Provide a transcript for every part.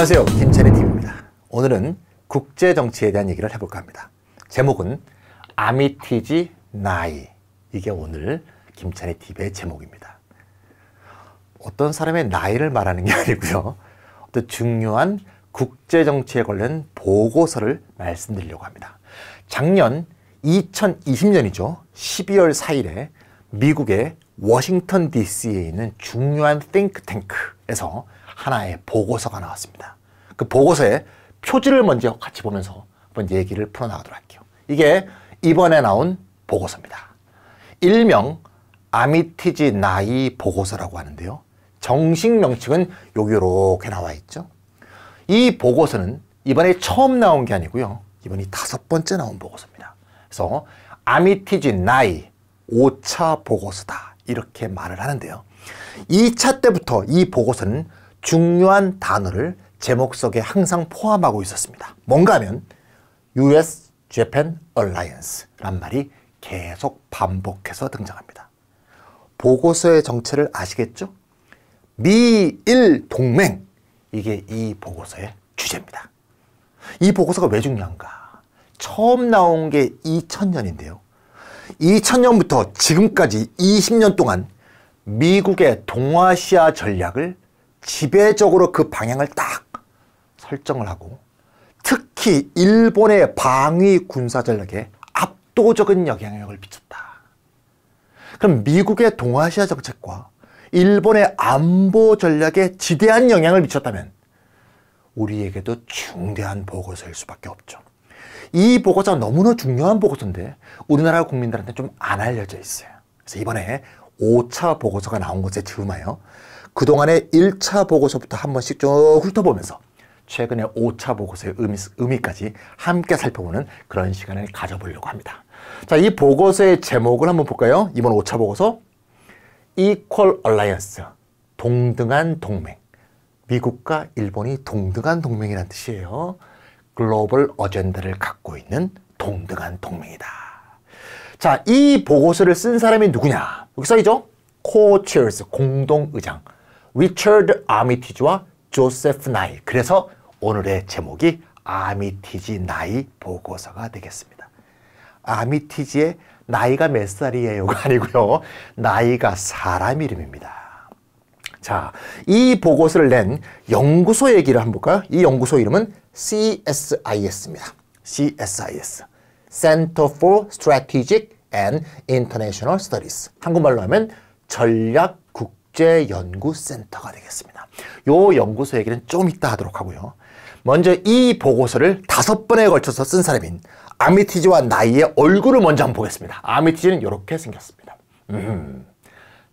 안녕하세요, 김찬희TV입니다. 오늘은 국제정치에 대한 얘기를 해볼까 합니다. 제목은 아미티지-나이, 이게 오늘 김찬희TV의 제목입니다. 어떤 사람의 나이를 말하는 게 아니고요, 어떤 중요한 국제정치에 관련 보고서를 말씀드리려고 합니다. 작년 2020년이죠. 12월 4일에 미국의 워싱턴 DC에 있는 중요한 띵크탱크에서 하나의 보고서가 나왔습니다. 그 보고서의 표지를 먼저 같이 보면서 한번 얘기를 풀어나가도록 할게요. 이게 이번에 나온 보고서입니다. 일명 아미티지-나이 보고서라고 하는데요, 정식 명칭은 여기 이렇게 나와 있죠. 이 보고서는 이번에 처음 나온 게 아니고요, 이번이 5번째 나온 보고서입니다. 그래서 아미티지-나이 5차 보고서다, 이렇게 말을 하는데요, 2차 때부터 이 보고서는 중요한 단어를 제목 속에 항상 포함하고 있었습니다. 뭔가 하면 US Japan Alliance란 말이 계속 반복해서 등장합니다. 보고서의 정체를 아시겠죠? 미일 동맹, 이게 이 보고서의 주제입니다. 이 보고서가 왜 중요한가? 처음 나온 게 2000년인데요 2000년부터 지금까지 20년 동안 미국의 동아시아 전략을 지배적으로 그 방향을 딱 설정을 하고, 특히 일본의 방위 군사 전략에 압도적인 영향력을 미쳤다. 그럼 미국의 동아시아 정책과 일본의 안보 전략에 지대한 영향을 미쳤다면 우리에게도 중대한 보고서일 수밖에 없죠. 이 보고서가 너무나 중요한 보고서인데 우리나라 국민들한테 좀 안 알려져 있어요. 그래서 이번에 5차 보고서가 나온 것에 즈음하여 그동안의 1차 보고서부터 한 번씩 쭉 훑어보면서 최근에 5차 보고서의 의미까지 함께 살펴보는 그런 시간을 가져보려고 합니다. 자, 이 보고서의 제목을 한번 볼까요? 이번 5차 보고서 Equal Alliance, 동등한 동맹. 미국과 일본이 동등한 동맹이란 뜻이에요. 글로벌 어젠다를 갖고 있는 동등한 동맹이다. 자, 이 보고서를 쓴 사람이 누구냐? 여기 써있죠? 코체어스, 공동의장 리처드 아미티지와 조세프 나이. 그래서 오늘의 제목이 아미티지 나이 보고서가 되겠습니다. 아미티지의 나이가 몇 살이에요가 아니고요, 나이가 사람 이름입니다. 자, 이 보고서를 낸 연구소 얘기를 한번 볼까요? 이 연구소 이름은 CSIS입니다. CSIS, Center for Strategic and International Studies. 한국말로 하면 전략국제연구센터가 되겠습니다. 요 연구소 얘기는 좀 이따 하도록 하고요, 먼저 이 보고서를 5번에 걸쳐서 쓴 사람인 아미티지와 나이의 얼굴을 먼저 한번 보겠습니다. 아미티지는 이렇게 생겼습니다.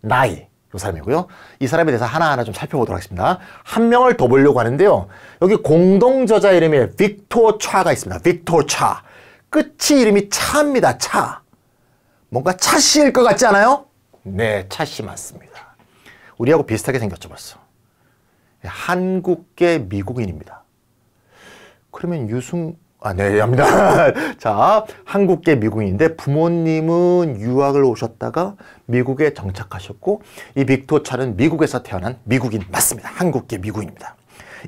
나이, 요 사람이고요. 이 사람에 대해서 하나하나 좀 살펴보도록 하겠습니다. 한 명을 더 보려고 하는데요, 여기 공동 저자 이름에 빅토 차가 있습니다. 빅터 차. 끝이 이름이 차입니다. 차. 뭔가 차씨일 것 같지 않아요? 네, 차씨 맞습니다. 우리하고 비슷하게 생겼죠, 벌써. 한국계 미국인입니다. 그러면 네, 합니다. 자, 한국계 미국인인데 부모님은 유학을 오셨다가 미국에 정착하셨고, 이 빅토 차는 미국에서 태어난 미국인 맞습니다. 한국계 미국인입니다.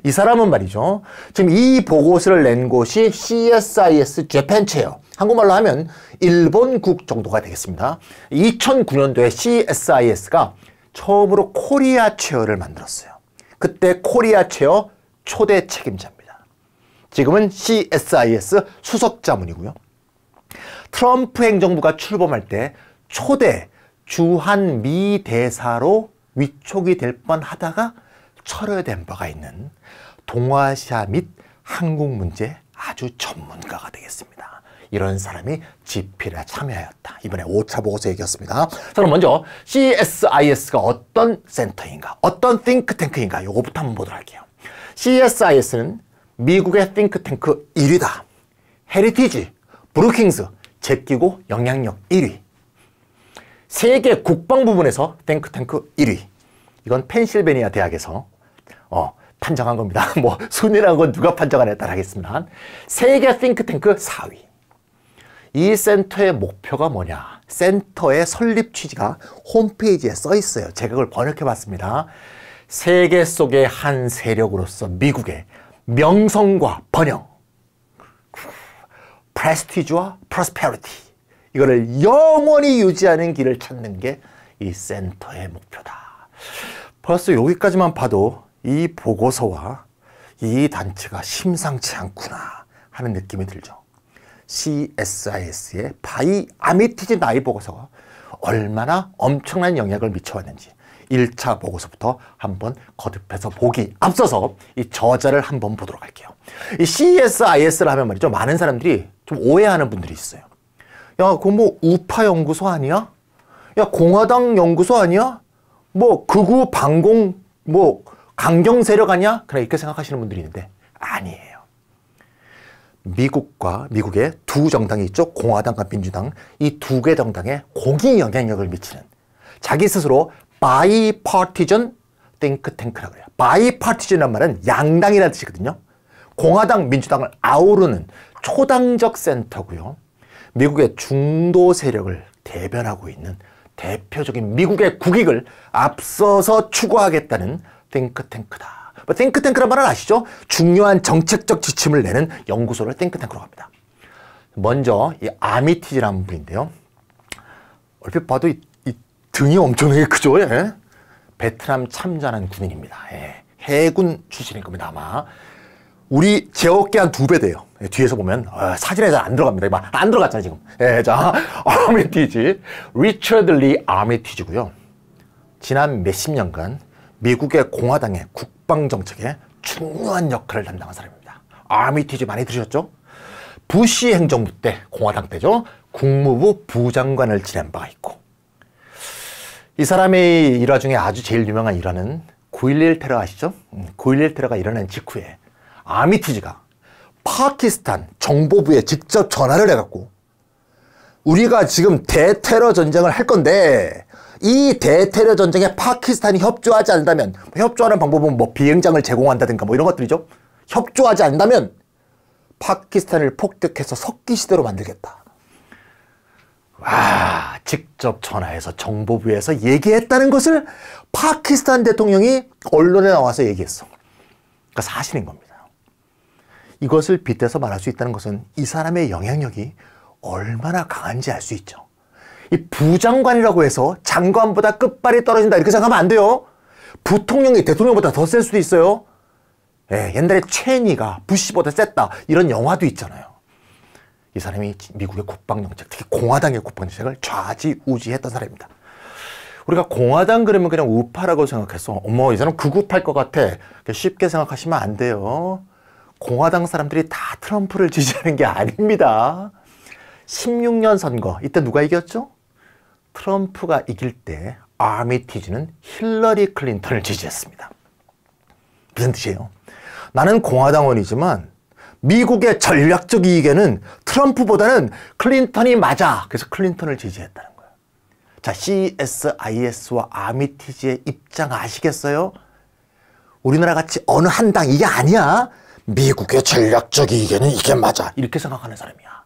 이 사람은 말이죠, 지금 이 보고서를 낸 곳이 CSIS 재팬 체어, 한국말로 하면 일본국 정도가 되겠습니다. 2009년도에 CSIS가 처음으로 코리아 체어를 만들었어요. 그때 코리아 체어 초대 책임자입니다. 지금은 CSIS 수석자문이고요, 트럼프 행정부가 출범할 때 초대 주한미 대사로 위촉이 될 뻔하다가 철회된 바가 있는 동아시아 및 한국 문제 아주 전문가가 되겠습니다. 이런 사람이 GP에 참여하였다. 이번에 5차 보고서 얘기였습니다. 자, 그럼 먼저 CSIS가 어떤 센터인가, 어떤 띵크탱크인가, 요거부터 한번 보도록 할게요. CSIS는 미국의 띵크탱크 1위다. 헤리티지, 브루킹스 제끼고 영향력 1위. 세계 국방 부분에서 띵크탱크 1위. 이건 펜실베니아 대학에서 판정한 겁니다. 뭐 순위라는 건 누가 판정하냐에 따라 하겠습니다. 세계 띵크탱크 4위. 이 센터의 목표가 뭐냐? 센터의 설립 취지가 홈페이지에 써 있어요. 제가 그걸 번역해 봤습니다. 세계 속의 한 세력으로서 미국의 명성과 번영, 프레스티지와 프로스페리티, 이거를 영원히 유지하는 길을 찾는 게 이 센터의 목표다. 벌써 여기까지만 봐도 이 보고서와 이 단체가 심상치 않구나 하는 느낌이 들죠. CSIS의 바이 아미티지-나이 보고서가 얼마나 엄청난 영향을 미쳐왔는지 1차 보고서부터 한번 거듭해서 보기 앞서서 이 저자를 한번 보도록 할게요. 이 CSIS를 하면 말이죠, 많은 사람들이 좀 오해하는 분들이 있어요. 야, 그거 뭐 우파 연구소 아니야? 야, 공화당 연구소 아니야? 뭐 극우 반공 뭐 강경 세력 아니야? 그냥 이렇게 생각하시는 분들이 있는데 아니에요. 미국과 미국의 두 정당이 있죠. 공화당과 민주당. 이 두 개 정당에 공히 영향력을 미치는 자기 스스로 바이파티전 띵크탱크라고 해요. 바이파티전이란 말은 양당이라는 뜻이거든요. 공화당, 민주당을 아우르는 초당적 센터고요. 미국의 중도 세력을 대변하고 있는 대표적인 미국의 국익을 앞서서 추구하겠다는 띵크탱크다. 띵크탱크란 말은 아시죠? 중요한 정책적 지침을 내는 연구소를 띵크탱크로 합니다. 먼저 이 아미티지라는 분인데요. 얼핏 봐도 이 등이 엄청나게 크죠? 예? 베트남 참전한 군인입니다. 예. 해군 출신일 겁니다. 아마 우리 제 어깨 한 2배 돼요. 예, 뒤에서 보면 사진에 잘 안 들어갑니다. 막 안 들어갔잖아요 지금. 예, 자, 아미티지 리처드 리 아미티지고요. 지난 몇십 년간 미국의 공화당의 국방정책에 중요한 역할을 담당한 사람입니다. 아미티지 많이 들으셨죠? 부시 행정부 때, 공화당 때죠. 국무부 부장관을 지낸 바가 있고, 이 사람의 일화 중에 아주 제일 유명한 일화는 9.11 테러 아시죠? 9.11 테러가 일어난 직후에 아미티지가 파키스탄 정보부에 직접 전화를 해갖고 우리가 지금 대테러 전쟁을 할 건데 이 대테러 전쟁에 파키스탄이 협조하지 않는다면, 협조하는 방법은 뭐 비행장을 제공한다든가 뭐 이런 것들이죠. 협조하지 않는다면 파키스탄을 폭격해서 석기시대로 만들겠다. 와, 직접 전화해서 정보부에서 얘기했다는 것을 파키스탄 대통령이 언론에 나와서 얘기했어. 그러니까 사실인 겁니다. 이것을 빗대서 말할 수 있다는 것은 이 사람의 영향력이 얼마나 강한지 알 수 있죠. 이 부장관이라고 해서 장관보다 끝발이 떨어진다 이렇게 생각하면 안 돼요. 부통령이 대통령보다 더 셀 수도 있어요. 예, 옛날에 체니가 부시보다 셌다 이런 영화도 있잖아요. 이 사람이 미국의 국방정책, 특히 공화당의 국방정책을 좌지우지했던 사람입니다. 우리가 공화당 그러면 그냥 우파라고 생각해서 어머 이 사람 극우파일 것 같아 쉽게 생각하시면 안 돼요. 공화당 사람들이 다 트럼프를 지지하는 게 아닙니다. 16년 선거, 이때 누가 이겼죠? 트럼프가 이길 때 아미티지는 힐러리 클린턴을 지지했습니다. 무슨 뜻이에요? 나는 공화당원이지만 미국의 전략적 이익에는 트럼프보다는 클린턴이 맞아. 그래서 클린턴을 지지했다는 거예요. 자, CSIS와 아미티지의 입장 아시겠어요? 우리나라 같이 어느 한 당 이게 아니야. 미국의 전략적 이익에는 이게 맞아. 이렇게 생각하는 사람이야.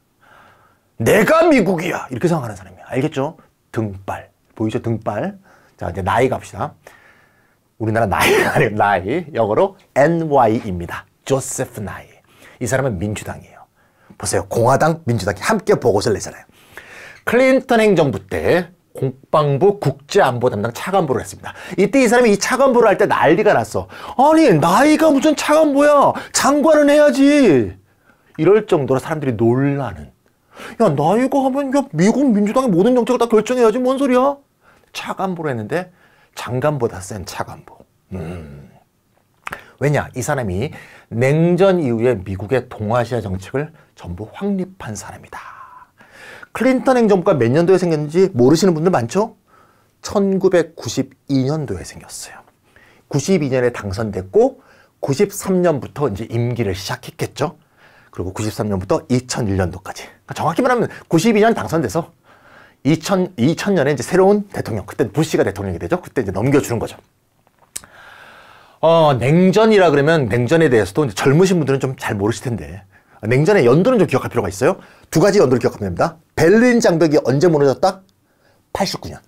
내가 미국이야 이렇게 생각하는 사람이야. 알겠죠? 등발 보이죠? 등발. 자, 이제 나이 갑시다. 우리나라 나이 영어로 NY입니다. 조세프 나이. 이 사람은 민주당이에요. 보세요, 공화당 민주당이 함께 보고서를 내잖아요. 클린턴 행정부 때 국방부 국제안보 담당 차관보를 했습니다. 이때 이 사람이 이 차관보를 할 때 난리가 났어. 아니 나이가 무슨 차관보야, 장관은 해야지 이럴 정도로 사람들이 놀라는, 야 나이가 하면 야 미국 민주당의 모든 정책을 다 결정해야지 뭔 소리야? 차관보로 했는데 장관보다 센 차관보. 왜냐? 이 사람이 냉전 이후에 미국의 동아시아 정책을 전부 확립한 사람이다. 클린턴 행정부가 몇 년도에 생겼는지 모르시는 분들 많죠? 1992년도에 생겼어요. 92년에 당선됐고 93년부터 이제 임기를 시작했겠죠? 그리고 93년부터 2001년도까지. 그러니까 정확히 말하면 92년 당선돼서 2000년에 이제 새로운 대통령, 그때 부시가 대통령이 되죠. 그때 이제 넘겨주는 거죠. 냉전이라 그러면 냉전에 대해서도 이제 젊으신 분들은 좀 잘 모르실 텐데, 냉전의 연도는 좀 기억할 필요가 있어요. 두 가지 연도를 기억하면 됩니다. 베를린 장벽이 언제 무너졌다? 89년.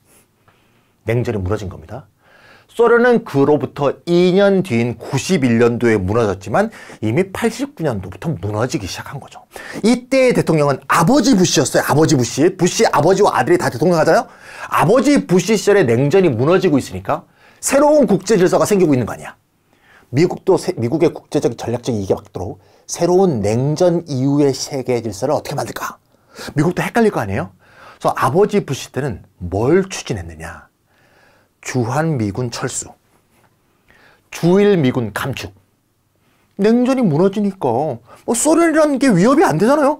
냉전이 무너진 겁니다. 소련은 그로부터 2년 뒤인 91년도에 무너졌지만 이미 89년도부터 무너지기 시작한 거죠. 이때의 대통령은 아버지 부시였어요. 아버지 부시. 부시 아버지와 아들이 다 대통령 하잖아요. 아버지 부시 시절에 냉전이 무너지고 있으니까 새로운 국제 질서가 생기고 있는 거 아니야. 미국도 미국의 국제적 전략적 이익에 맞도록 새로운 냉전 이후의 세계 질서를 어떻게 만들까? 미국도 헷갈릴 거 아니에요? 그래서 아버지 부시 때는 뭘 추진했느냐? 주한미군 철수, 주일미군 감축. 냉전이 무너지니까 소련이라는 게 위협이 안 되잖아요.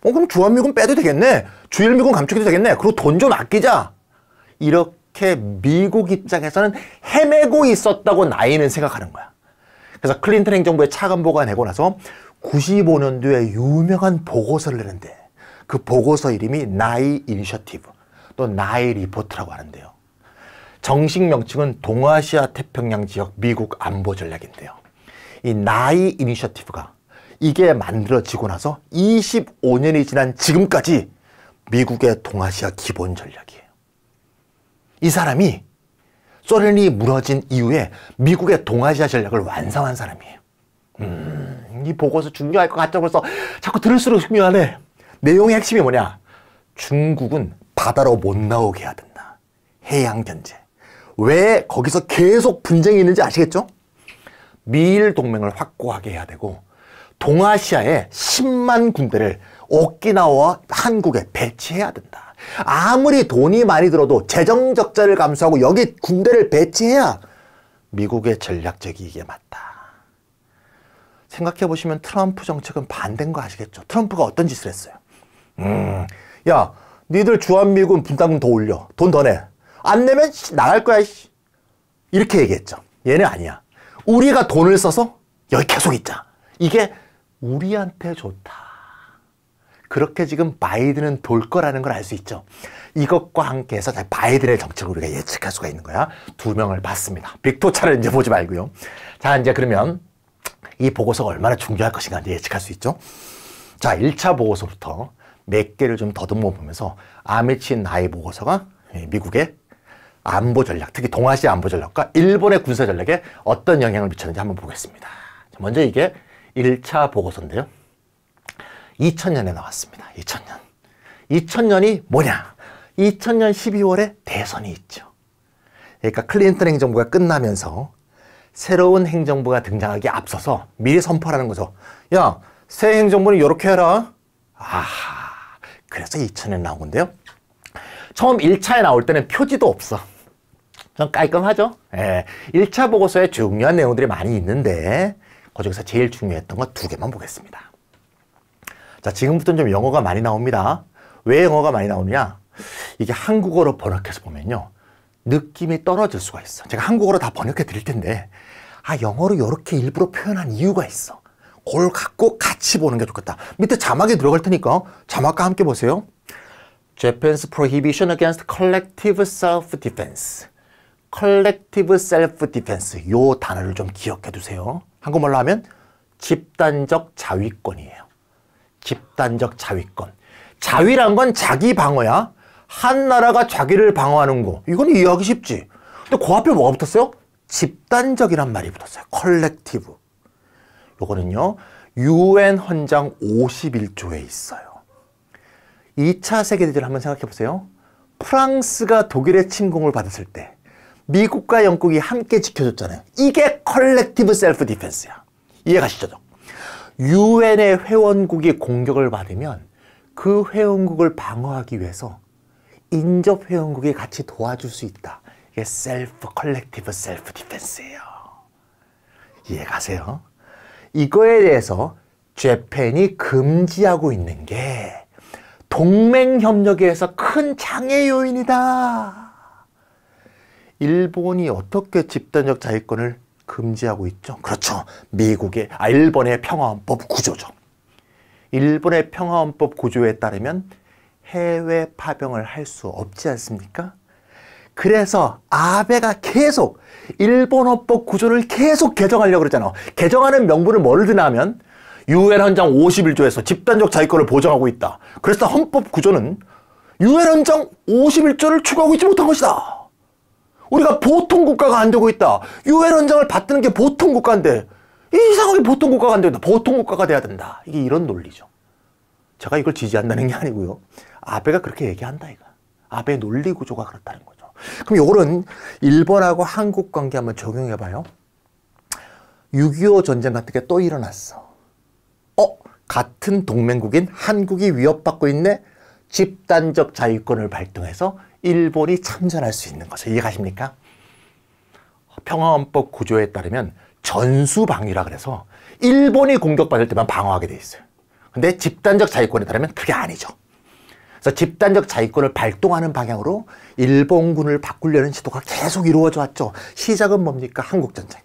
그럼 주한미군 빼도 되겠네, 주일미군 감축해도 되겠네, 그리고 돈 좀 아끼자. 이렇게 미국 입장에서는 헤매고 있었다고 나이는 생각하는 거야. 그래서 클린턴 행정부의 차관보가 내고 나서 95년도에 유명한 보고서를 내는데, 그 보고서 이름이 나이 이니셔티브, 또 나이 리포트라고 하는데요, 정식 명칭은 동아시아 태평양 지역 미국 안보 전략인데요, 이 나이 이니셔티브가 이게 만들어지고 나서 25년이 지난 지금까지 미국의 동아시아 기본 전략이에요. 이 사람이 소련이 무너진 이후에 미국의 동아시아 전략을 완성한 사람이에요. 이 보고서 중요할 것 같다고 해서 자꾸 들을수록 중요하네. 내용의 핵심이 뭐냐? 중국은 바다로 못 나오게 해야 된다. 해양 견제. 왜 거기서 계속 분쟁이 있는지 아시겠죠? 미일 동맹을 확고하게 해야 되고, 동아시아에 10만 군대를 오키나와 한국에 배치해야 된다. 아무리 돈이 많이 들어도 재정 적자를 감수하고 여기 군대를 배치해야 미국의 전략적 이익에 맞다. 생각해보시면 트럼프 정책은 반대인 거 아시겠죠? 트럼프가 어떤 짓을 했어요? 야, 니들 주한미군 분담금 더 올려, 돈 더 내, 안 내면 나갈 거야, 이렇게 얘기했죠. 얘는 아니야. 우리가 돈을 써서 여기 계속 있자. 이게 우리한테 좋다. 그렇게 지금 바이든은 돌 거라는 걸 알 수 있죠. 이것과 함께해서 바이든의 정책을 우리가 예측할 수가 있는 거야. 두 명을 봤습니다. 빅터 차를 이제 보지 말고요. 자, 이제 그러면 이 보고서가 얼마나 중요할 것인가 예측할 수 있죠. 자, 1차 보고서부터 몇 개를 좀 더듬어 보면서 아미티지-나이 보고서가 미국의 안보 전략, 특히 동아시아 안보 전략과 일본의 군사 전략에 어떤 영향을 미쳤는지 한번 보겠습니다. 먼저 이게 1차 보고서인데요, 2000년에 나왔습니다. 2000년. 2000년이 뭐냐? 2000년 12월에 대선이 있죠. 그러니까 클린턴 행정부가 끝나면서 새로운 행정부가 등장하기에 앞서서 미리 선포하는 거죠. 야, 새 행정부는 이렇게 해라. 아하, 그래서 2000년 나온 건데요. 처음 1차에 나올 때는 표지도 없어. 좀 깔끔하죠? 예, 1차 보고서에 중요한 내용들이 많이 있는데 그중에서 제일 중요했던 거 두 개만 보겠습니다. 자, 지금부터는 좀 영어가 많이 나옵니다. 왜 영어가 많이 나오느냐? 이게 한국어로 번역해서 보면요, 느낌이 떨어질 수가 있어. 제가 한국어로 다 번역해 드릴 텐데, 아, 영어로 이렇게 일부러 표현한 이유가 있어. 그걸 갖고 같이 보는 게 좋겠다. 밑에 자막이 들어갈 테니까 자막과 함께 보세요. Japan's prohibition against collective self-defense. collective self-defense, 요 단어를 좀 기억해 두세요. 한국말로 하면 집단적 자위권이에요. 집단적 자위권. 자위란 건 자기 방어야. 한 나라가 자기를 방어하는 거, 이건 이해하기 쉽지. 근데 그 앞에 뭐가 붙었어요? 집단적이란 말이 붙었어요. 컬렉티브. 요거는요, UN 헌장 51조에 있어요. 2차 세계대전을 한번 생각해 보세요. 프랑스가 독일의 침공을 받았을 때 미국과 영국이 함께 지켜줬잖아요. 이게 컬렉티브 셀프 디펜스야. 이해가시죠? UN의 회원국이 공격을 받으면 그 회원국을 방어하기 위해서 인접 회원국이 같이 도와줄 수 있다. 이게 셀프 컬렉티브 셀프 디펜스예요. 이해가세요? 이거에 대해서 재팬이 금지하고 있는 게 동맹협력에서 큰 장애 요인이다. 일본이 어떻게 집단적 자위권을 금지하고 있죠? 그렇죠. 일본의 평화헌법 9조죠. 일본의 평화헌법 9조에 따르면 해외 파병을 할 수 없지 않습니까? 그래서 아베가 계속 일본 헌법 9조를 계속 개정하려고 그러잖아. 개정하는 명분을 뭐를 드나 하면 UN 헌장 51조에서 집단적 자위권을 보장하고 있다. 그래서 헌법 9조는 UN 헌장 51조를 추구하고 있지 못한 것이다. 우리가 보통 국가가 안 되고 있다. 유엔 헌장을 받드는 게 보통 국가인데 이상하게 보통 국가가 안 된다. 보통 국가가 돼야 된다. 이게 이런 논리죠. 제가 이걸 지지한다는 게 아니고요. 아베가 그렇게 얘기한다 이거. 아베의 논리 구조가 그렇다는 거죠. 그럼 요거는 일본하고 한국 관계 한번 적용해봐요. 6.25 전쟁 같은 게 또 일어났어. 같은 동맹국인 한국이 위협받고 있네. 집단적 자위권을 발동해서 일본이 참전할 수 있는 거죠. 이해가십니까? 평화헌법 구조에 따르면 전수방위라 그래서 일본이 공격받을 때만 방어하게 돼 있어요. 근데 집단적 자위권에 따르면 그게 아니죠. 그래서 집단적 자위권을 발동하는 방향으로 일본군을 바꾸려는 시도가 계속 이루어져 왔죠. 시작은 뭡니까? 한국전쟁.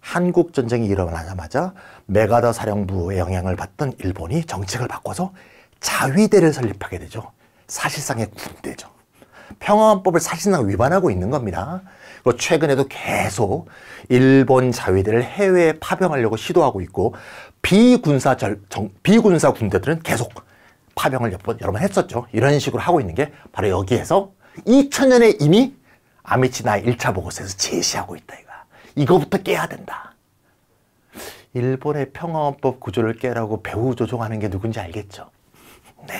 한국전쟁이 일어나자마자 메가다 사령부의 영향을 받던 일본이 정책을 바꿔서 자위대를 설립하게 되죠. 사실상의 군대죠. 평화헌법을 사실상 위반하고 있는 겁니다. 그리고 최근에도 계속 일본 자위대를 해외에 파병하려고 시도하고 있고 비군사 군대들은 계속 파병을 여러 번 했었죠. 이런 식으로 하고 있는 게 바로 여기에서 2000년에 이미 아미티지-나이 1차 보고서에서 제시하고 있다. 이거부터 깨야 된다. 일본의 평화헌법 구조를 깨라고 배후 조종하는 게 누군지 알겠죠? 네.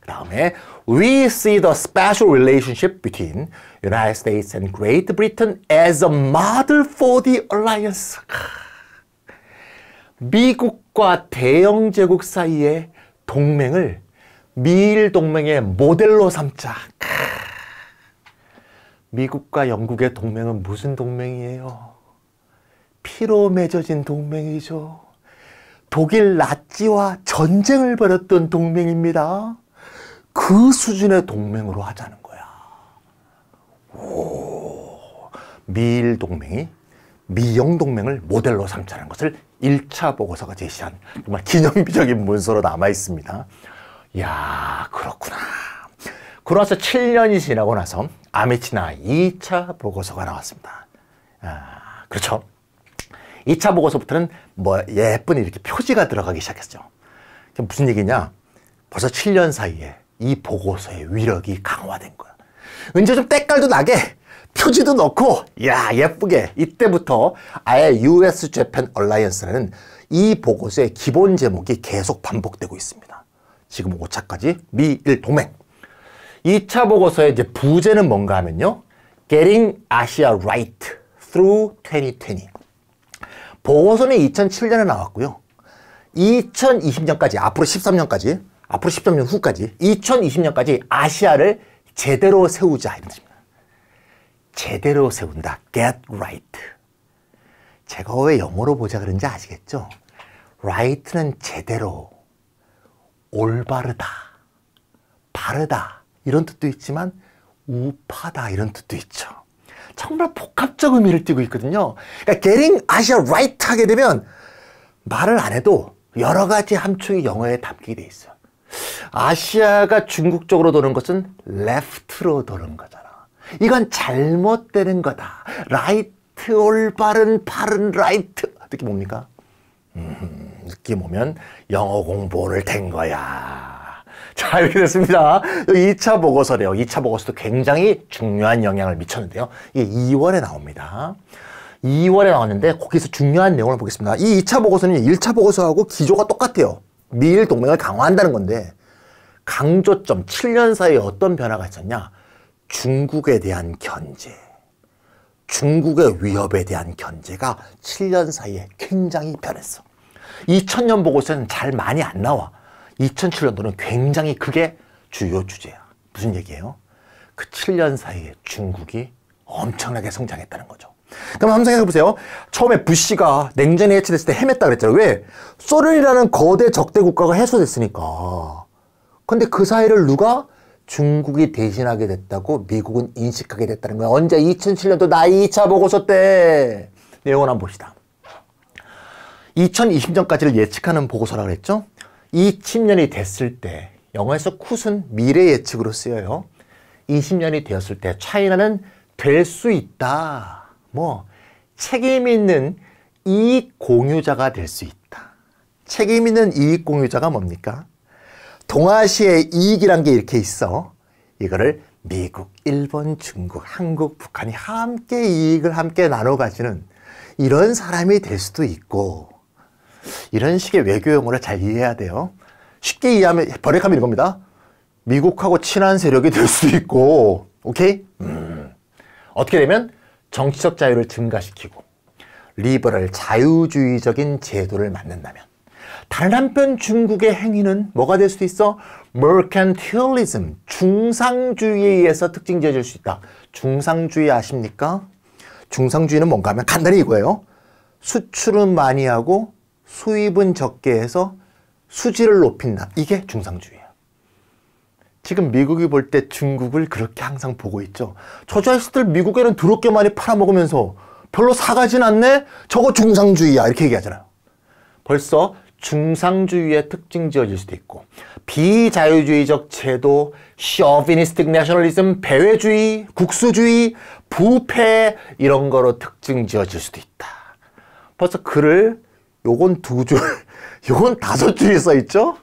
그 다음에 We see the special relationship between United States and Great Britain as a model for the alliance. 미국과 대영제국 사이의 동맹을 미일 동맹의 모델로 삼자. 미국과 영국의 동맹은 무슨 동맹이에요? 피로 맺어진 동맹이죠. 독일 나치와 전쟁을 벌였던 동맹입니다. 그 수준의 동맹으로 하자는 거야. 오, 미일 동맹이 미영 동맹을 모델로 삼자는 것을 1차 보고서가 제시한 정말 기념비적인 문서로 남아있습니다. 이야, 그렇구나. 그러면서 7년이 지나고 나서 아미티지-나이 2차 보고서가 나왔습니다. 아, 그렇죠. 2차 보고서부터는 뭐 예쁜 이렇게 표지가 들어가기 시작했죠. 무슨 얘기냐? 벌써 7년 사이에 이 보고서의 위력이 강화된 거야. 이제 좀 때깔도 나게 표지도 넣고 야 예쁘게 이때부터 아예 US 재팬 얼라이언스라는 이 보고서의 기본 제목이 계속 반복되고 있습니다. 지금 5차까지 미일 동맹. 2차 보고서의 이제 부제는 뭔가 하면요. Getting Asia Right Through 2020. 보고서는 2007년에 나왔고요. 2020년까지, 앞으로 13년까지, 앞으로 13년 후까지, 2020년까지 아시아를 제대로 세우자. 이런 뜻입니다. 제대로 세운다. Get Right. 제가 왜 영어로 보자 그런지 아시겠죠? Right는 제대로, 올바르다, 바르다. 이런 뜻도 있지만 우파다 이런 뜻도 있죠. 정말 복합적 의미를 띠고 있거든요. 그러니까 Getting Asia Right 하게 되면 말을 안 해도 여러 가지 함축이 영어에 담기게 돼 있어요. 아시아가 중국 쪽으로 도는 것은 left로 도는 거잖아. 이건 잘못되는 거다. right, 올바른, 바른 right. 느낌 뭡니까? 느낌 오면 영어 공부를 된 거야. 자, 이렇게 됐습니다. 2차 보고서래요. 2차 보고서도 굉장히 중요한 영향을 미쳤는데요. 이게 2월에 나옵니다. 2월에 나왔는데 거기서 중요한 내용을 보겠습니다. 이 2차 보고서는 1차 보고서하고 기조가 똑같아요. 미일 동맹을 강화한다는 건데 강조점, 7년 사이에 어떤 변화가 있었냐? 중국에 대한 견제, 중국의 위협에 대한 견제가 7년 사이에 굉장히 변했어. 2000년 보고서는 잘 많이 안 나와. 2007년도는 굉장히 그게 주요 주제야. 무슨 얘기예요? 그 7년 사이에 중국이 엄청나게 성장했다는 거죠. 그럼 한번 생각해보세요. 처음에 부시가 냉전이 해체됐을 때 헤맸다 그랬잖아요. 왜? 소련이라는 거대 적대 국가가 해소됐으니까. 근데 그 사이를 누가? 중국이 대신하게 됐다고 미국은 인식하게 됐다는 거야. 언제? 2007년도 나이 2차 보고서 때. 내용을 한번 봅시다. 2020년까지를 예측하는 보고서라고 그랬죠? 20년이 됐을 때, 영어에서 굿은 미래 예측으로 쓰여요. 20년이 되었을 때 차이나는 될 수 있다. 뭐 책임 있는 이익 공유자가 될 수 있다. 책임 있는 이익 공유자가 뭡니까? 동아시아의 이익이란 게 이렇게 있어. 이거를 미국, 일본, 중국, 한국, 북한이 함께 이익을 함께 나눠 가지는 이런 사람이 될 수도 있고, 이런 식의 외교 용어를 잘 이해해야 돼요. 쉽게 이해하면, 번역하면 이겁니다. 미국하고 친한 세력이 될 수도 있고, 오케이? 어떻게 되면 정치적 자유를 증가시키고 리버럴 자유주의적인 제도를 만든다면, 다른 한편 중국의 행위는 뭐가 될 수도 있어? Mercantilism, 중상주의에 의해서 특징 지어질 수 있다. 중상주의 아십니까? 중상주의는 뭔가 하면 간단히 이거예요. 수출은 많이 하고 수입은 적게 해서 수질을 높인다. 이게 중상주의야. 지금 미국이 볼 때 중국을 그렇게 항상 보고 있죠. 저 자식들 미국에는 더럽게 많이 팔아먹으면서 별로 사가진 않네? 저거 중상주의야. 이렇게 얘기하잖아요. 벌써 중상주의의 특징 지어질 수도 있고, 비자유주의적 제도, 쇼비니스틱 내셔널리즘, 배회주의, 국수주의, 부패 이런 거로 특징 지어질 수도 있다. 벌써 글을 요건 2줄, 요건 5줄이 써있죠?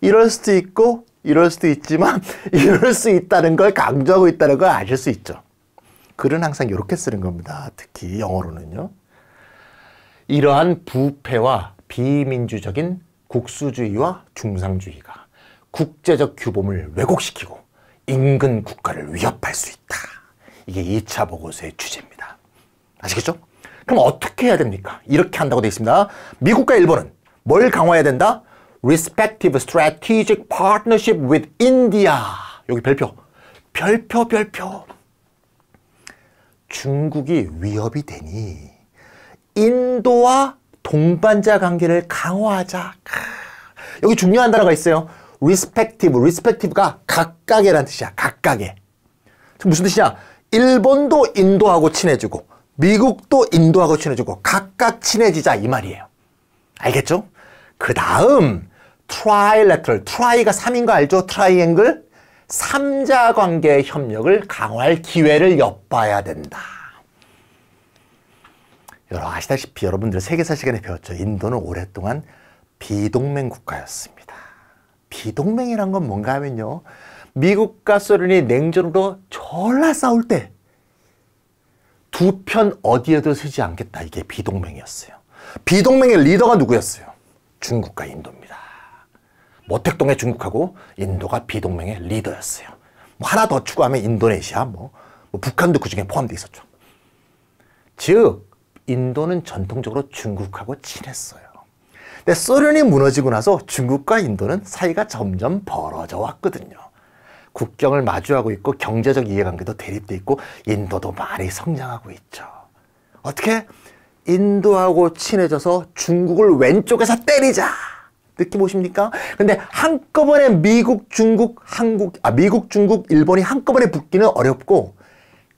이럴 수도 있고 이럴 수도 있지만 이럴 수 있다는 걸 강조하고 있다는 걸 아실 수 있죠. 글은 항상 이렇게 쓰는 겁니다. 특히 영어로는요. 이러한 부패와 비민주적인 국수주의와 중상주의가 국제적 규범을 왜곡시키고 인근 국가를 위협할 수 있다. 이게 2차 보고서의 주제입니다. 아시겠죠? 그럼 어떻게 해야 됩니까? 이렇게 한다고 되어 있습니다. 미국과 일본은 뭘 강화해야 된다? Respective strategic partnership with India. 여기 별표. 별표, 별표. 중국이 위협이 되니 인도와 동반자 관계를 강화하자. 여기 중요한 단어가 있어요. respective, respective가 각각이라는 뜻이야. 각각의. 무슨 뜻이냐? 일본도 인도하고 친해지고 미국도 인도하고 친해지고 각각 친해지자 이 말이에요. 알겠죠? 그 다음 trilateral, try가 3인 거 알죠? triangle, 3자 관계의 협력을 강화할 기회를 엿봐야 된다. 여러분 아시다시피 여러분들 세계사 시간에 배웠죠. 인도는 오랫동안 비동맹 국가였습니다. 비동맹이란 건 뭔가 하면요, 미국과 소련이 냉전으로 졸라 싸울 때 두 편 어디에도 서지 않겠다. 이게 비동맹이었어요. 비동맹의 리더가 누구였어요? 중국과 인도입니다. 모택동의 중국하고 인도가 비동맹의 리더였어요. 뭐 하나 더 추가하면 인도네시아, 뭐 북한도 그 중에 포함되어 있었죠. 즉 인도는 전통적으로 중국하고 친했어요. 근데 소련이 무너지고 나서 중국과 인도는 사이가 점점 벌어져 왔거든요. 국경을 마주하고 있고 경제적 이해관계도 대립되어 있고 인도도 많이 성장하고 있죠. 어떻게? 인도하고 친해져서 중국을 왼쪽에서 때리자. 느낌 오십니까? 근데 한꺼번에 미국, 중국, 한국, 미국, 중국, 일본이 한꺼번에 붙기는 어렵고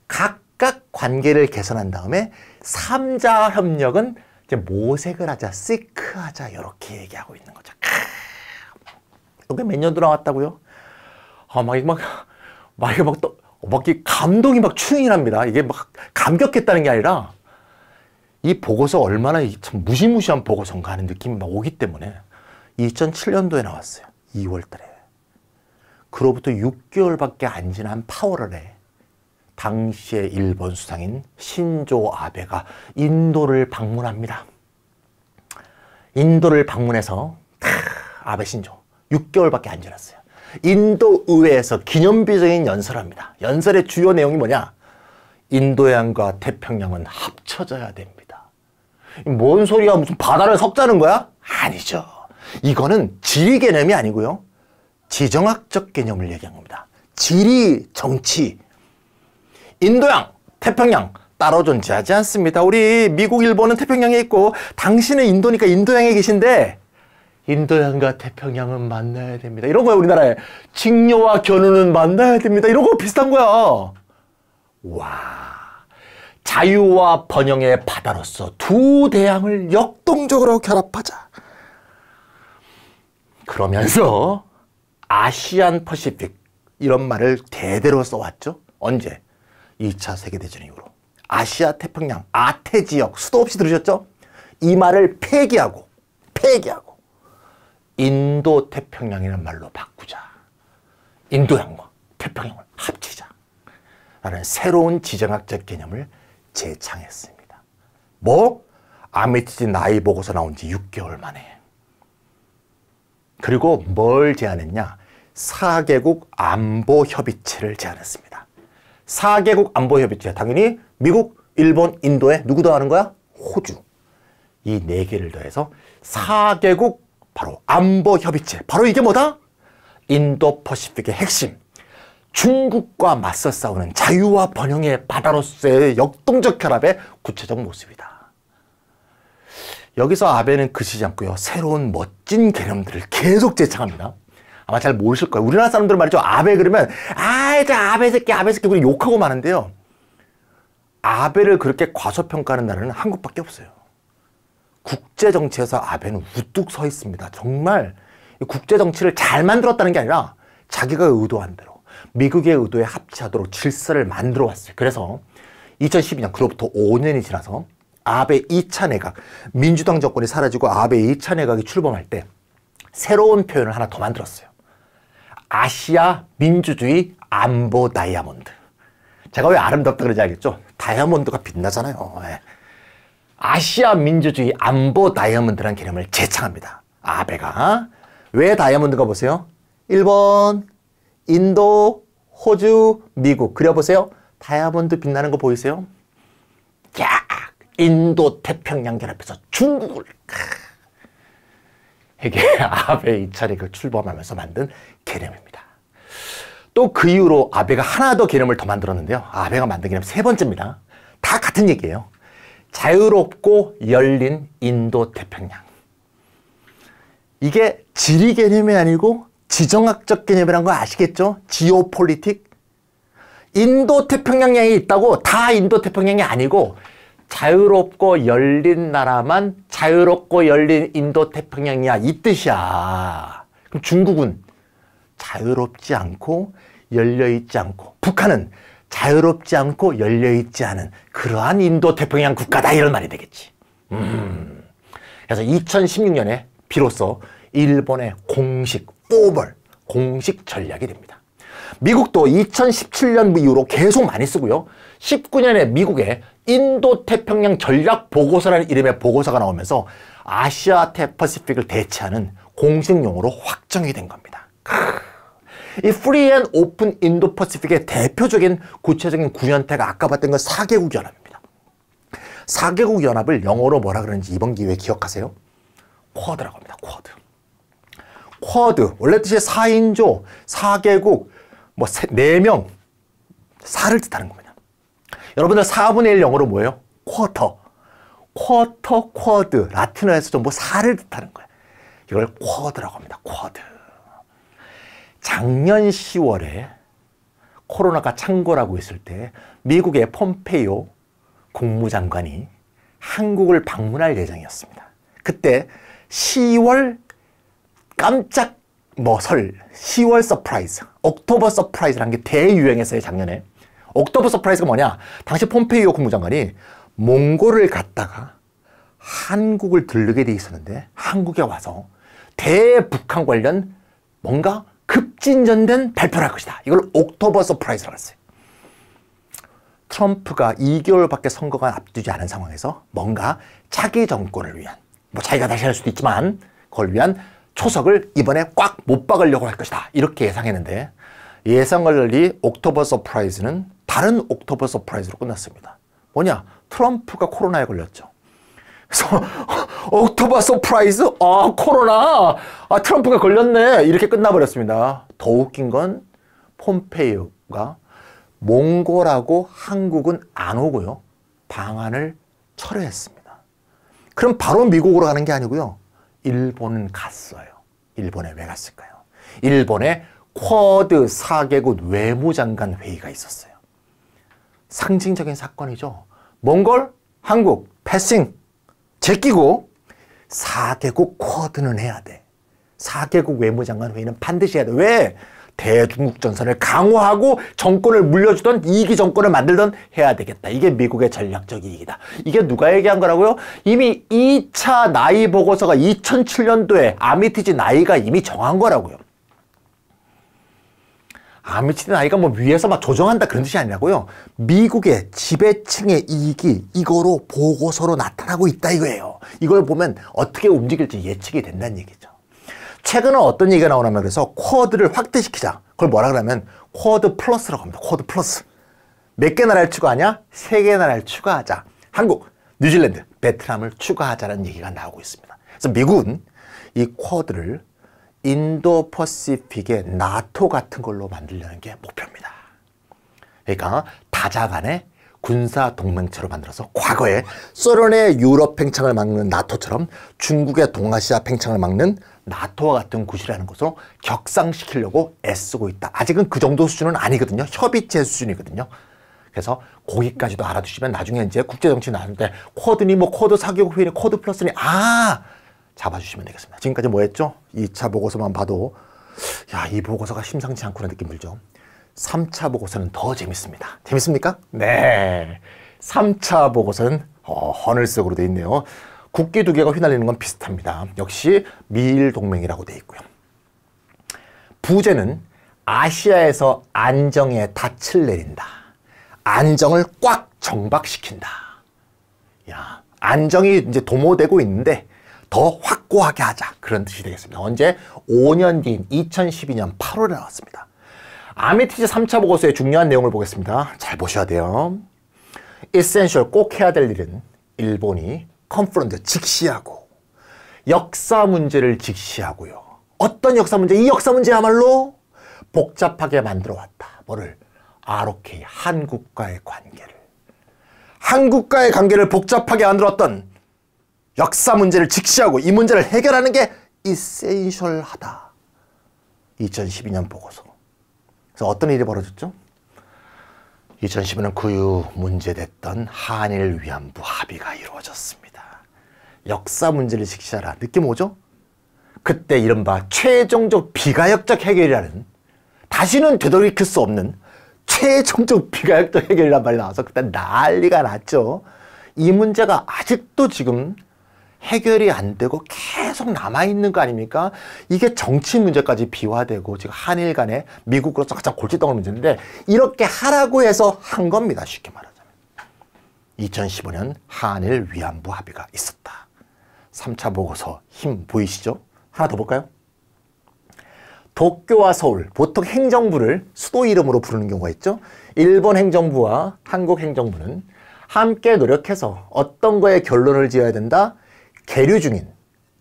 각각 관계를 개선한 다음에 3자 협력은 이제 모색을 하자, 시크하자 이렇게 얘기하고 있는 거죠. 이게 몇 년도 나왔다고요? 감동이 막 충인합니다. 이게 막 감격했다는 게 아니라 이 보고서 얼마나 참 무시무시한 보고서인가 하는 느낌이 막 오기 때문에 2007년도에 나왔어요. 2월달에. 그로부터 6개월밖에 안 지난 8월에 당시의 일본 수상인 신조 아베가 인도를 방문합니다. 인도를 방문해서 아베 신조 6개월밖에 안 지났어요. 인도 의회에서 기념비적인 연설을 합니다. 연설의 주요 내용이 뭐냐? 인도양과 태평양은 합쳐져야 됩니다. 뭔 소리야? 무슨 바다를 섞자는 거야? 아니죠. 이거는 지리 개념이 아니고요, 지정학적 개념을 얘기한 겁니다. 지리, 정치. 인도양, 태평양 따로 존재하지 않습니다. 우리 미국, 일본은 태평양에 있고 당신은 인도니까 인도양에 계신데 인도양과 태평양은 만나야 됩니다. 이런 거야. 우리나라에 직녀와 견우는 만나야 됩니다. 이런 거 비슷한 거야. 와, 자유와 번영의 바다로서 두 대양을 역동적으로 결합하자. 그러면서 아시안 퍼시픽 이런 말을 대대로 써왔죠. 언제? 2차 세계대전 이후로. 아시아 태평양, 아태 지역 수도 없이 들으셨죠? 이 말을 폐기하고 인도 태평양이라는 말로 바꾸자. 인도양과 태평양을 라는 새로운 지정학적 개념을 재창했습니다. 뭐? 아미티지-나이 보고서 나온 지 6개월 만에. 그리고 뭘 제안했냐? 4개국 안보협의체를 제안했습니다. 4개국 안보협의체, 당연히 미국, 일본, 인도에 누구 더 하는 거야? 호주. 이 4개를 더해서 4개국 바로 안보협의체. 바로 이게 뭐다? 인도퍼시픽의 핵심. 중국과 맞서 싸우는 자유와 번영의 바다로서의 역동적 결합의 구체적 모습이다. 여기서 아베는 그치지 않고요, 새로운 멋진 개념들을 계속 재창합니다. 아마 잘 모르실 거예요. 우리나라 사람들은 말이죠, 아베 그러면 아이고 아베 새끼 그냥 욕하고 마는데요, 아베를 그렇게 과소평가하는 나라는 한국밖에 없어요. 국제정치에서 아베는 우뚝 서 있습니다. 정말 국제정치를 잘 만들었다는 게 아니라 자기가 의도한 대로 미국의 의도에 합치하도록 질서를 만들어 왔어요. 그래서 2012년, 그로부터 5년이 지나서 아베 2차 내각, 민주당 정권이 사라지고 아베 2차 내각이 출범할 때 새로운 표현을 하나 더 만들었어요. 아시아 민주주의 안보 다이아몬드. 제가 왜 아름답다 그러지 알겠죠? 다이아몬드가 빛나잖아요. 네. 아시아 민주주의 안보 다이아몬드라는 개념을 재창합니다. 아베가. 왜 다이아몬드가 보세요? 일본, 인도, 호주, 미국. 그려보세요. 다이아몬드 빛나는 거 보이세요? 야, 인도 태평양 결합해서 중국을. 이게 아베 2차 내각 출범하면서 만든 개념입니다. 또 그 이후로 아베가 하나 더 개념을 더 만들었는데요. 아베가 만든 개념 3번째입니다. 다 같은 얘기예요. 자유롭고 열린 인도 태평양. 이게 지리 개념이 아니고 지정학적 개념이란 거 아시겠죠? 지오폴리틱. 인도 태평양이 있다고 다 인도 태평양이 아니고 자유롭고 열린 나라만 자유롭고 열린 인도 태평양이야, 이 뜻이야. 그럼 중국은 자유롭지 않고 열려있지 않고, 북한은 자유롭지 않고 열려있지 않은 그러한 인도 태평양 국가다, 이런 말이 되겠지. 그래서 2016년에 비로소 일본의 공식 포멀, 공식 전략이 됩니다. 미국도 2017년 이후로 계속 많이 쓰고요. 19년에 미국의 인도태평양 전략 보고서라는 이름의 보고서가 나오면서 아시아 태퍼시픽을 대체하는 공식 용어로 확정이 된 겁니다. 이 프리 앤 오픈 인도퍼시픽의 대표적인 구체적인 구현태가 아까 봤던 건 4개국 연합입니다. 4개국 연합을 영어로 뭐라 그러는지 이번 기회에 기억하세요. 쿼드라고 합니다. 쿼드. 쿼드, 원래 뜻이 4인조, 4개국, 뭐 4명, 4를 뜻하는 겁니다. 여러분들 4분의 1 영어로 뭐예요? 쿼터. 쿼터, 쿼드, 라틴어에서 좀 뭐 4를 뜻하는 거예요. 이걸 쿼드라고 합니다. 쿼드. 작년 10월에 코로나가 창궐하고 있을 때 미국의 폼페이오 국무장관이 한국을 방문할 예정이었습니다. 그때 10월 깜짝 뭐 설, 10월 서프라이즈, 옥토버 서프라이즈라는 게 대유행했어요, 작년에. 옥토버 서프라이즈가 뭐냐? 당시 폼페이오 국무장관이 몽골을 갔다가 한국을 들르게 돼 있었는데 한국에 와서 대북한 관련 뭔가 급진전된 발표를 할 것이다. 이걸 옥토버 서프라이즈라고 했어요. 트럼프가 2개월밖에 선거가 앞두지 않은 상황에서 뭔가 자기 정권을 위한, 뭐 자기가 다시 할 수도 있지만 그걸 위한 초석을 이번에 꽉 못 박으려고 할 것이다, 이렇게 예상했는데 예상과 달리 옥토버 서프라이즈는 다른 옥토버 서프라이즈로 끝났습니다. 뭐냐? 트럼프가 코로나에 걸렸죠. 그래서 옥토버 서프라이즈? 아, 코로나! 아, 트럼프가 걸렸네! 이렇게 끝나버렸습니다. 더 웃긴 건 폼페이오가 몽골하고 한국은 안 오고요, 방안을 철회했습니다. 그럼 바로 미국으로 가는 게 아니고요, 일본은 갔어요. 일본에 왜 갔을까요? 일본에 쿼드 4개국 외무장관 회의가 있었어요. 상징적인 사건이죠. 몽골, 한국, 패싱, 제끼고 4개국 쿼드는 해야 돼. 4개국 외무장관 회의는 반드시 해야 돼. 왜? 대중국 전선을 강화하고 정권을 물려주던 이기 정권을 만들던 해야 되겠다. 이게 미국의 전략적 이익이다. 이게 누가 얘기한 거라고요? 이미 2차 나이 보고서가 2007년도에 아미티지 나이가 이미 정한 거라고요. 아미티지-나이가 뭐 위에서 막 조정한다 그런 뜻이 아니라고요. 미국의 지배층의 이익이 이거로 보고서로 나타나고 있다 이거예요. 이걸 보면 어떻게 움직일지 예측이 된다는 얘기죠. 최근에 어떤 얘기가 나오냐면, 그래서 쿼드를 확대시키자. 그걸 뭐라 그러면 쿼드 플러스라고 합니다. 쿼드 플러스. 몇 개 나라를 추가하냐? 3개 나라를 추가하자. 한국, 뉴질랜드, 베트남을 추가하자는 얘기가 나오고 있습니다. 그래서 미국은 이 쿼드를 인도퍼시픽의 나토 같은 걸로 만들려는 게 목표입니다. 그러니까 다자 간의 군사 동맹체로 만들어서 과거에 소련의 유럽 팽창을 막는 나토처럼 중국의 동아시아 팽창을 막는 나토와 같은 구실이라는 것으로 격상시키려고 애쓰고 있다. 아직은 그 정도 수준은 아니거든요. 협의체 수준이거든요. 그래서 거기까지도 알아두시면 나중에 이제 국제정치 나눌 때 쿼드니 뭐 쿼드 사격 회의니 쿼드 플러스니 잡아주시면 되겠습니다. 지금까지 뭐 했죠? 2차 보고서만 봐도 야, 이 보고서가 심상치 않구나 느낌 들죠? 3차 보고서는 더 재밌습니다. 재밌습니까? 네, 3차 보고서는 하늘색으로 돼 있네요. 국기 두 개가 휘날리는 건 비슷합니다. 역시 미일 동맹이라고 돼 있고요. 부제는 아시아에서 안정에 닻을 내린다. 안정을 꽉 정박시킨다. 야, 안정이 이제 도모되고 있는데 더 확고하게 하자. 그런 뜻이 되겠습니다. 언제? 5년 뒤인 2012년 8월에 나왔습니다. 아미티지 3차 보고서의 중요한 내용을 보겠습니다. 잘 보셔야 돼요. 에센셜, 꼭 해야 될 일은 일본이 컨프런트 직시하고 역사 문제를 직시하고요. 어떤 역사 문제? 이 역사 문제야말로 복잡하게 만들어 왔다. 뭐를? ROK, 한국과의 관계를. 한국과의 관계를 복잡하게 만들었던 역사 문제를 직시하고 이 문제를 해결하는 게 이센셜하다. 2012년 보고서. 그래서 어떤 일이 벌어졌죠? 2012년 그 이후 문제됐던 한일 위안부 합의가 이루어졌습니다. 역사 문제를 직시하라. 느낌 오죠? 그때 이른바 최종적 비가역적 해결이라는, 다시는 되돌이킬 수 없는 최종적 비가역적 해결이란 말이 나와서 그때 난리가 났죠. 이 문제가 아직도 지금 해결이 안 되고 계속 남아있는 거 아닙니까? 이게 정치 문제까지 비화되고 지금 한일 간에 미국으로서 가장 골칫덩어리 문제인데 이렇게 하라고 해서 한 겁니다. 쉽게 말하자면 2015년 한일 위안부 합의가 있었다. 3차 보고서 힘 보이시죠? 하나 더 볼까요? 도쿄와 서울, 보통 행정부를 수도 이름으로 부르는 경우가 있죠? 일본 행정부와 한국 행정부는 함께 노력해서 어떤 거에 결론을 지어야 된다? 계류 중인,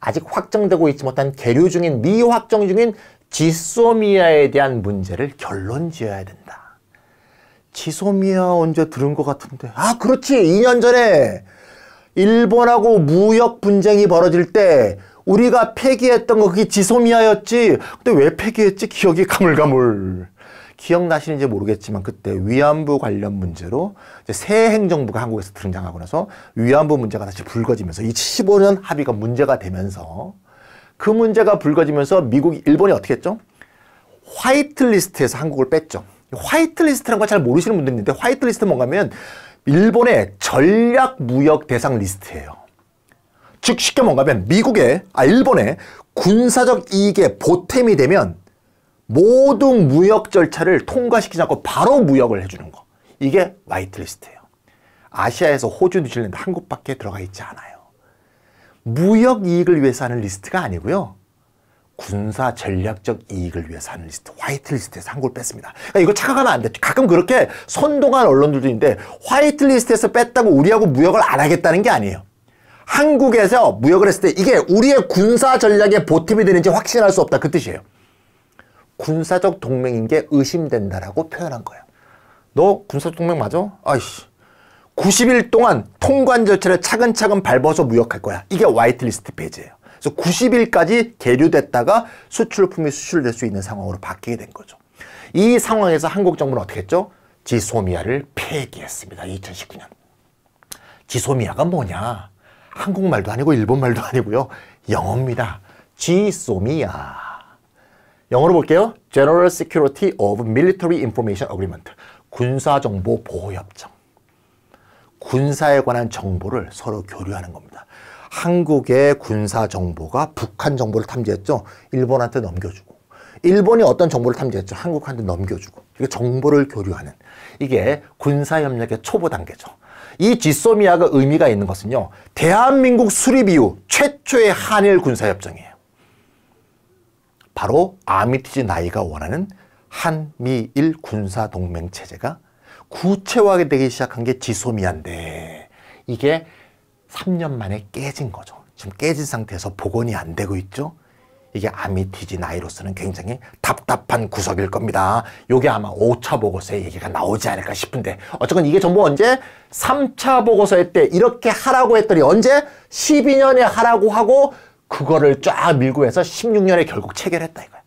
아직 확정되고 있지 못한 계류 중인, 미확정 중인 지소미아에 대한 문제를 결론 지어야 된다. 지소미아 언제 들은 것 같은데? 아, 그렇지! 2년 전에 일본하고 무역 분쟁이 벌어질 때 우리가 폐기했던 거 그게 지소미아였지. 근데 왜 폐기했지? 기억이 가물가물. 기억나시는지 모르겠지만 그때 위안부 관련 문제로 이제 새 행정부가 한국에서 등장하고 나서 위안부 문제가 다시 불거지면서 이 15년 합의가 문제가 되면서 그 문제가 불거지면서 미국이, 일본이 어떻게 했죠? 화이트리스트에서 한국을 뺐죠. 화이트리스트라는 걸 잘 모르시는 분들이 있는데 화이트리스트 뭔가면 일본의 전략 무역 대상 리스트예요. 즉 쉽게 뭔가면 미국의, 일본의 군사적 이익에 보탬이 되면 모든 무역 절차를 통과시키지 않고 바로 무역을 해주는 거. 이게 화이트리스트예요. 아시아에서 호주, 뉴질랜드, 한국밖에 들어가 있지 않아요. 무역 이익을 위해서 하는 리스트가 아니고요. 군사 전략적 이익을 위해서 하는 리스트, 화이트리스트에서 한국을 뺐습니다. 그러니까 이거 착각하면 안 돼. 가끔 그렇게 선동한 언론들도 있는데 화이트리스트에서 뺐다고 우리하고 무역을 안 하겠다는 게 아니에요. 한국에서 무역을 했을 때 이게 우리의 군사 전략에 보탬이 되는지 확신할 수 없다. 그 뜻이에요. 군사적 동맹인 게 의심된다라고 표현한 거야. 너 군사적 동맹 맞아? 아이씨. 90일 동안 통관 절차를 차근차근 밟아서 무역할 거야. 이게 화이트리스트 배제예요. 그래서 90일까지 계류됐다가 수출품이 수출될 수 있는 상황으로 바뀌게 된 거죠. 이 상황에서 한국 정부는 어떻게 했죠? 지소미아를 폐기했습니다. 2019년. 지소미아가 뭐냐? 한국말도 아니고 일본말도 아니고요. 영어입니다. 지소미아. 영어로 볼게요. General Security of Military Information Agreement. 군사정보보호협정. 군사에 관한 정보를 서로 교류하는 겁니다. 한국의 군사정보가 북한 정보를 탐지했죠. 일본한테 넘겨주고 일본이 어떤 정보를 탐지했죠? 한국한테 넘겨주고 이게 정보를 교류하는, 이게 군사협력의 초보 단계죠. 이 지소미아가 의미가 있는 것은요, 대한민국 수립 이후 최초의 한일 군사협정이에요. 바로 아미티지-나이가 원하는 한미일 군사동맹 체제가 구체화되기 시작한 게 지소미아인데, 이게 3년 만에 깨진 거죠. 지금 깨진 상태에서 복원이 안 되고 있죠. 이게 아미티지-나이로서는 굉장히 답답한 구석일 겁니다. 요게 아마 5차 보고서에 얘기가 나오지 않을까 싶은데, 어쨌건 이게 전부 언제? 3차 보고서회 때 이렇게 하라고 했더니 언제? 12년에 하라고 하고 그거를 쫙 밀고 해서 16년에 결국 체결했다 이거야.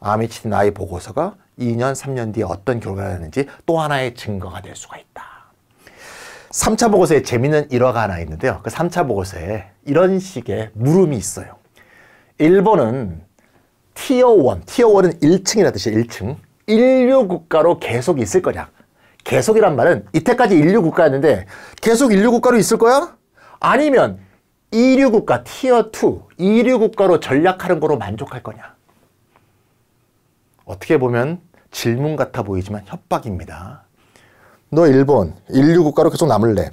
아미티지-나이 보고서가 2년, 3년 뒤에 어떤 결과가 나는지 또 하나의 증거가 될 수가 있다. 3차 보고서에 재미있는 일화가 하나 있는데요. 그 3차 보고서에 이런 식의 물음이 있어요. 일본은 티어 1, 티어 1은 1층이라는 뜻이에요. 1층. 인류 국가로 계속 있을 거냐. 계속이란 말은 이때까지 인류 국가였는데 계속 인류 국가로 있을 거야? 아니면 이류 국가, 티어 2, 이류 국가로 전략하는 거로 만족할 거냐. 어떻게 보면 질문 같아 보이지만 협박입니다. 너 일본, 인류 국가로 계속 남을래?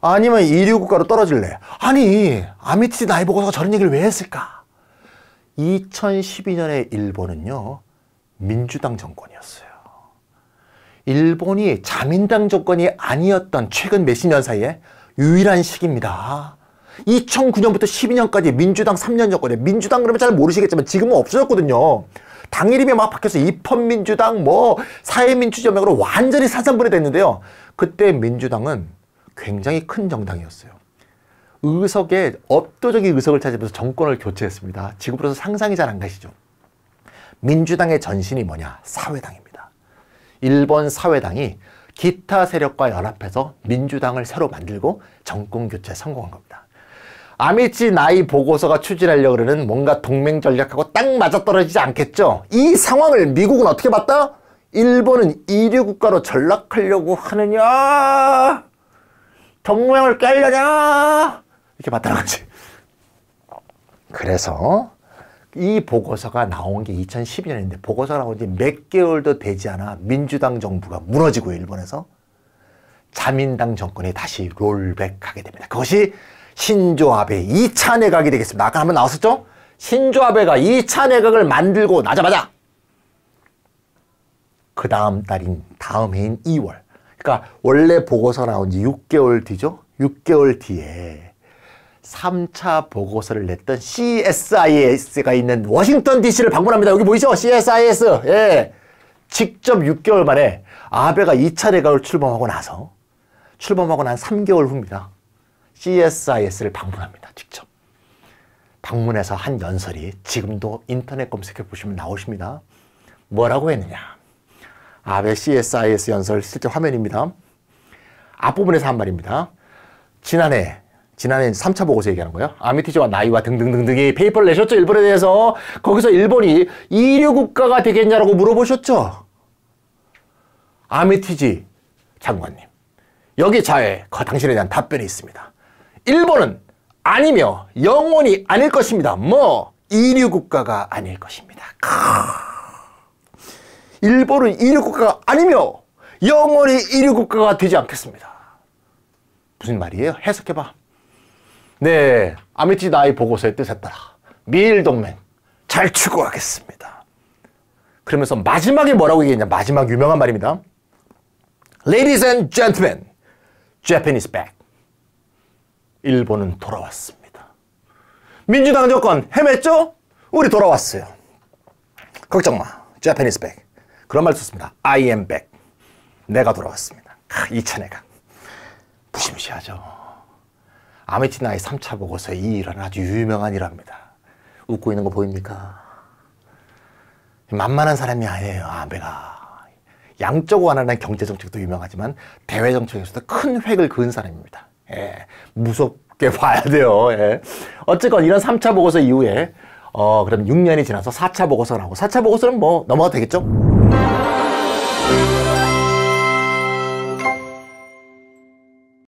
아니면 이류 국가로 떨어질래? 아니, 아미티지-나이 보고서가 저런 얘기를 왜 했을까? 2012년에 일본은요, 민주당 정권이었어요. 일본이 자민당 정권이 아니었던 최근 몇십 년 사이에 유일한 시기입니다. 2009년부터 12년까지 민주당 3년 정권에, 민주당 그러면 잘 모르시겠지만 지금은 없어졌거든요. 당 이름이 막 바뀌어서 입헌민주당, 뭐 사회민주연맹으로 완전히 사산분해됐는데요. 그때 민주당은 굉장히 큰 정당이었어요. 의석에 압도적인 의석을 차지하면서 정권을 교체했습니다. 지금으로서 상상이 잘 안 가시죠? 민주당의 전신이 뭐냐? 사회당입니다. 일본 사회당이 기타 세력과 연합해서 민주당을 새로 만들고 정권 교체에 성공한 겁니다. 아미티지-나이 보고서가 추진하려고 그러는 뭔가 동맹 전략하고 딱 맞아떨어지지 않겠죠? 이 상황을 미국은 어떻게 봤다? 일본은 이류 국가로 전락하려고 하느냐? 동맹을 깨려냐? 이렇게 봤다는 거지. 그래서 이 보고서가 나온 게 2012년인데 보고서가 나온 지 몇 개월도 되지 않아 민주당 정부가 무너지고 일본에서 자민당 정권이 다시 롤백하게 됩니다. 그것이 신조 아베 2차 내각이 되겠습니다. 아까 한번 나왔었죠? 신조 아베가 2차 내각을 만들고 나자마자 그 다음 달인, 다음 해인 2월, 그러니까 원래 보고서 나온 지 6개월 뒤죠? 6개월 뒤에 3차 보고서를 냈던 CSIS가 있는 워싱턴 DC를 방문합니다. 여기 보이죠? CSIS. 예. 직접 6개월 만에 아베가 2차 내각을 출범하고 난 3개월 후입니다. CSIS를 방문합니다. 직접. 방문해서 한 연설이 지금도 인터넷 검색해 보시면 나오십니다. 뭐라고 했느냐. 아베 CSIS 연설 실제 화면입니다. 앞부분에서 한 말입니다. 지난해 3차 보고서 얘기하는 거예요. 아미티지와 나이와 등등등등이 페이퍼를 내셨죠. 일본에 대해서. 거기서 일본이 이류 국가가 되겠냐라고 물어보셨죠. 아미티지 장관님, 여기 자에 당신에 대한 답변이 있습니다. 일본은 아니며 영원히 아닐 것입니다. 뭐 이류 국가가 아닐 것입니다. 일본은 이류 국가가 아니며 영원히 이류 국가가 되지 않겠습니다. 무슨 말이에요? 해석해봐. 네, 아미티지-나이 보고서의 뜻에 따라 미일 동맹 잘 추구하겠습니다. 그러면서 마지막에 뭐라고 얘기했냐? 마지막 유명한 말입니다. Ladies and gentlemen, Japan is back. 일본은 돌아왔습니다. 민주당 정권 헤맸죠? 우리 돌아왔어요. 걱정 마. Japan is back. 그런 말 썼습니다. I am back. 내가 돌아왔습니다. 2차 내각. 무시무시하죠. 아미티지-나이 3차 보고서에 이 일은 아주 유명한 일화입니다. 웃고 있는 거 보입니까? 만만한 사람이 아니에요. 아베가 양적 완화는 경제정책도 유명하지만 대외정책에서도 큰 획을 그은 사람입니다. 예, 무섭게 봐야 돼요. 예. 어쨌건 이런 3차 보고서 이후에 그럼 6년이 지나서 4차 보고서가 나오고, 4차 보고서는 뭐 넘어가도 되겠죠?